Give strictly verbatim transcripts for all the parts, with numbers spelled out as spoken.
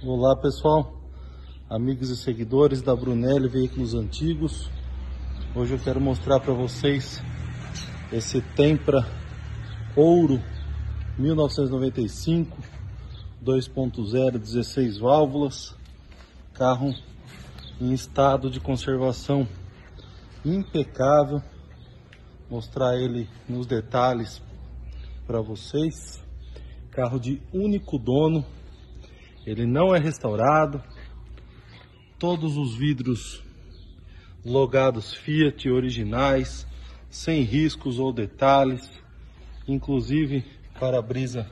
Olá pessoal, amigos e seguidores da Brunelli Veiculos Antigos. Hoje eu quero mostrar para vocês esse Tempra Ouro mil novecentos e noventa e cinco dois ponto zero, dezesseis válvulas, carro em estado de conservação impecável. Mostrar ele nos detalhes para vocês. Carro de único dono, ele não é restaurado, todos os vidros logados Fiat originais, sem riscos ou detalhes, inclusive para-brisa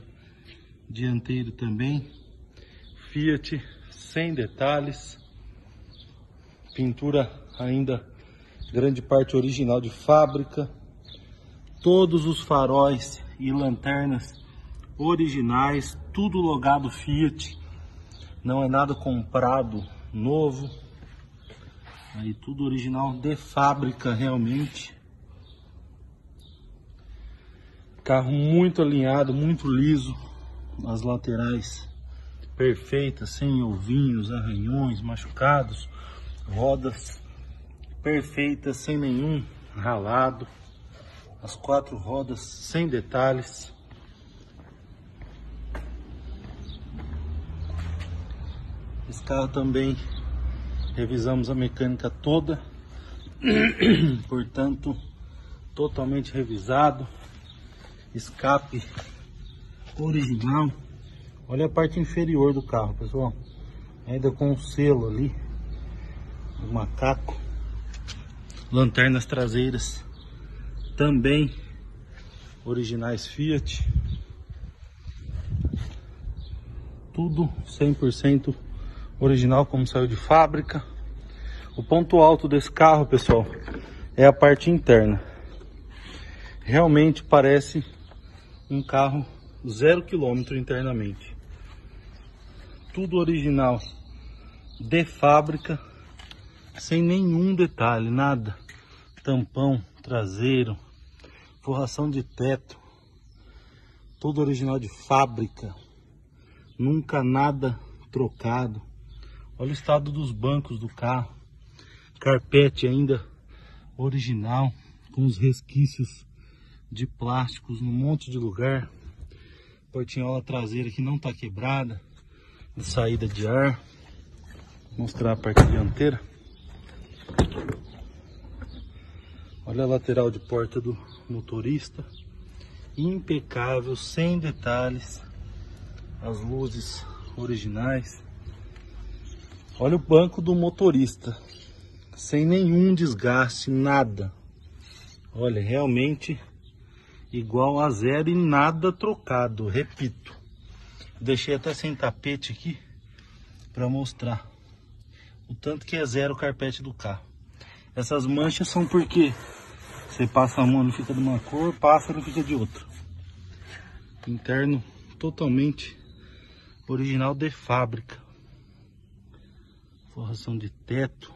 dianteiro também Fiat, sem detalhes, pintura ainda grande parte original de fábrica, todos os faróis e lanternas originais, tudo logado Fiat, não é nada comprado novo, aí tudo original de fábrica realmente. Carro muito alinhado, muito liso, as laterais perfeitas, sem ovinhos, arranhões, machucados, rodas perfeitas, sem nenhum ralado, as quatro rodas sem detalhes. Esse carro também revisamos a mecânica toda, portanto totalmente revisado, escape original. Olha a parte inferior do carro pessoal, ainda com o selo ali do macaco, lanternas traseiras também originais Fiat, tudo cem por cento original como saiu de fábrica. O ponto alto desse carro pessoal é a parte interna, realmente parece um carro zero quilômetro internamente, tudo original de fábrica, sem nenhum detalhe, nada, tampão traseiro, forração de teto, tudo original de fábrica, nunca nada trocado. Olha o estado dos bancos do carro, carpete ainda original, com os resquícios de plásticos num monte de lugar, portinhola traseira que não está quebrada, saída de ar. Vou mostrar a parte dianteira. Olha a lateral de porta do motorista, impecável, sem detalhes, as luzes originais. Olha o banco do motorista, sem nenhum desgaste, nada. Olha, realmente igual a zero e nada trocado, repito. Deixei até sem tapete aqui para mostrar o tanto que é zero o carpete do carro. Essas manchas são porque você passa a mão e fica de uma cor, pássaro fica de outra. Interno totalmente original de fábrica. Forração de teto,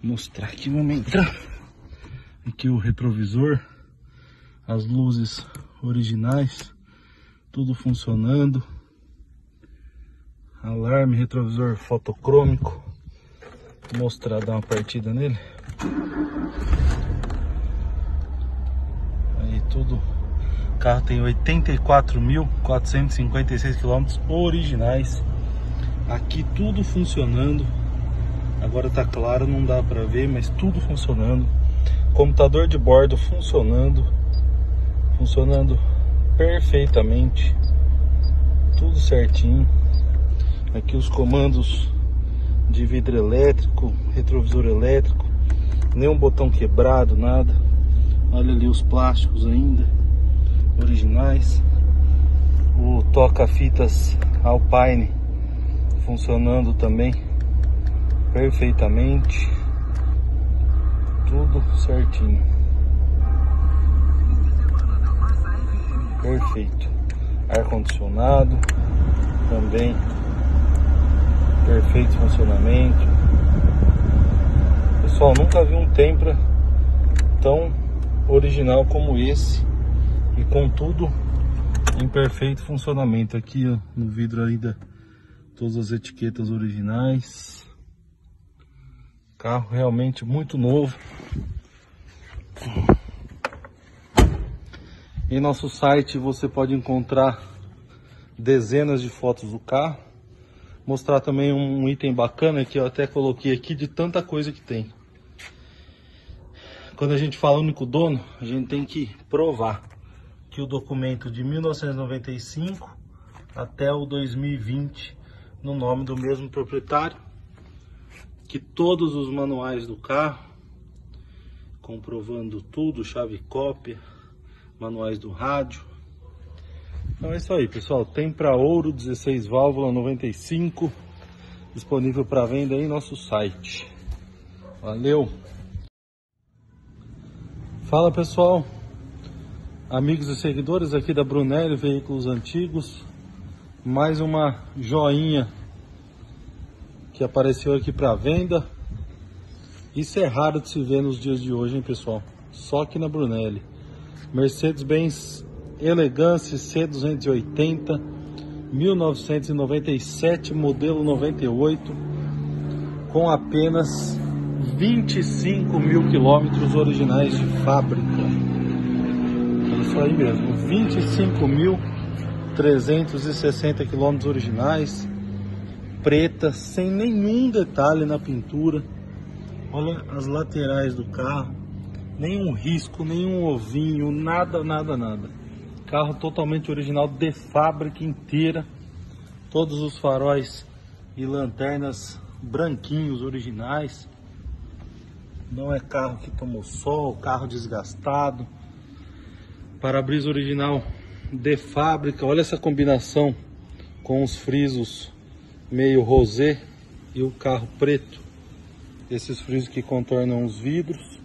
vou mostrar aqui, vamos entrar, aqui o retrovisor, as luzes originais, tudo funcionando, alarme, retrovisor fotocrômico, vou mostrar, dar uma partida nele, aí tudo, o carro tem oitenta e quatro mil quatrocentos e cinquenta e seis quilômetros originais. Aqui tudo funcionando, agora tá claro, não dá para ver, mas tudo funcionando, computador de bordo funcionando, funcionando perfeitamente, tudo certinho. Aqui os comandos de vidro elétrico, retrovisor elétrico, nenhum botão quebrado, nada. Olha ali os plásticos ainda originais, o toca-fitas Alpine funcionando também perfeitamente, tudo certinho, perfeito, ar-condicionado também, perfeito funcionamento. Pessoal, nunca vi um Tempra tão original como esse e com tudo em perfeito funcionamento. Aqui ó, no vidro ainda todas as etiquetas originais. Carro realmente muito novo. Em nosso site você pode encontrar dezenas de fotos do carro. Mostrar também um item bacana que eu até coloquei aqui, de tanta coisa que tem. Quando a gente fala único dono, a gente tem que provar que o documento de mil novecentos e noventa e cinco até o dois mil e vinte, no nome do mesmo proprietário, que todos os manuais do carro, comprovando tudo, chave cópia, manuais do rádio. Então é isso aí, pessoal, Tempra Ouro, dezesseis válvula, noventa e cinco, disponível para venda em nosso site. Valeu! Fala, pessoal, amigos e seguidores aqui da Brunelli Veículos Antigos. Mais uma joinha que apareceu aqui para venda. Isso é raro de se ver nos dias de hoje, hein, pessoal? Só aqui na Brunelli. Mercedes-Benz Elegance C duzentos e oitenta, mil novecentos e noventa e sete, modelo noventa e oito, com apenas vinte e cinco mil quilômetros originais de fábrica. É isso aí mesmo, vinte e cinco mil trezentos e sessenta quilômetros originais, preta, sem nenhum detalhe na pintura. Olha as laterais do carro, nenhum risco, nenhum ovinho, nada, nada, nada. Carro totalmente original, de fábrica inteira, todos os faróis e lanternas branquinhos originais. Não é carro que tomou sol, carro desgastado, para-brisa original de fábrica. Olha essa combinação com os frisos meio rosé e o carro preto, esses frisos que contornam os vidros.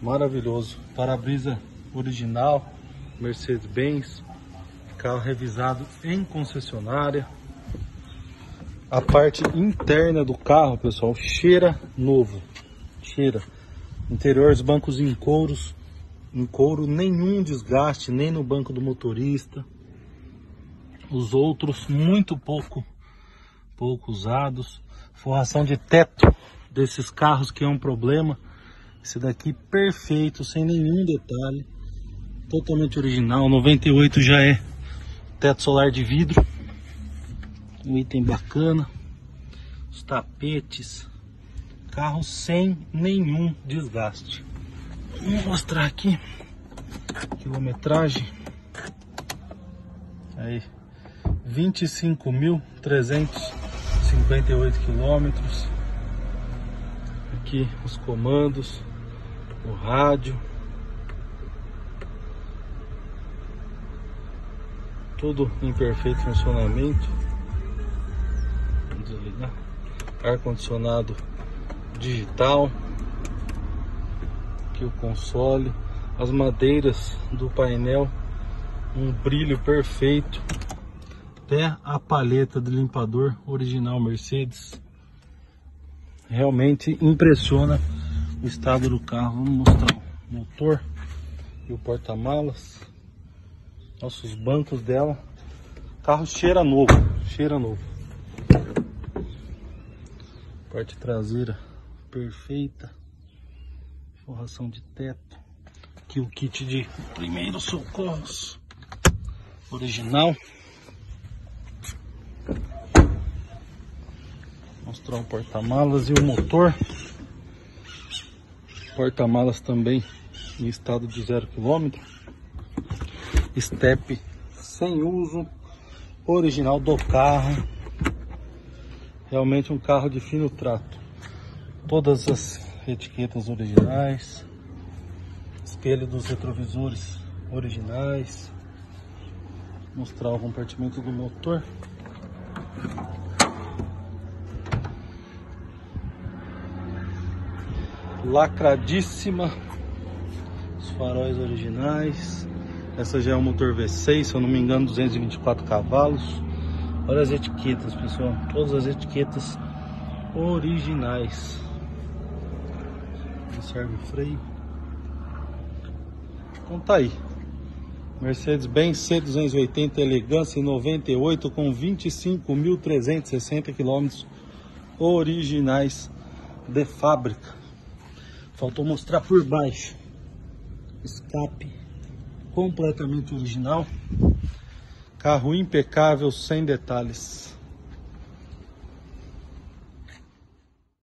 Maravilhoso, para-brisa original, Mercedes-Benz, carro revisado em concessionária. A parte interna do carro, pessoal, cheira novo, cheira. Interior, os bancos em couros, em couro, nenhum desgaste, nem no banco do motorista. Os outros, muito pouco, pouco usados. Forração de teto desses carros que é um problema. Esse daqui perfeito, sem nenhum detalhe. Totalmente original, noventa e oito já é teto solar de vidro. Um item bacana. Os tapetes. Carro sem nenhum desgaste. Vou mostrar aqui quilometragem. Aí, vinte e cinco mil trezentos e cinquenta e oito quilômetros. Aqui os comandos, o rádio, tudo em perfeito funcionamento. Vou desligar. Ar-condicionado digital. Aqui o console, as madeiras do painel, um brilho perfeito, até a palheta de limpador original Mercedes. Realmente impressiona o estado do carro. Vamos mostrar o motor e o porta-malas, nossos bancos dela. O carro cheira novo, cheira novo. Parte traseira perfeita. Forração de teto. Aqui o kit de primeiros socorros original. Mostrar o porta-malas e o motor. Porta-malas também em estado de zero quilômetro. Estepe sem uso, original do carro. Realmente um carro de fino trato. Todas as etiquetas originais, espelho dos retrovisores originais. Mostrar o compartimento do motor. Lacradíssima, os faróis originais. Essa já é um motor V seis, se eu não me engano, duzentos e vinte e quatro cavalos. Olha as etiquetas, pessoal, todas as etiquetas originais. Serve o freio. Então tá aí, Mercedes-Benz C duzentos e oitenta Elegância em noventa e oito com vinte e cinco mil trezentos e sessenta quilômetros originais de fábrica. Faltou mostrar por baixo. Escape completamente original. Carro impecável, sem detalhes.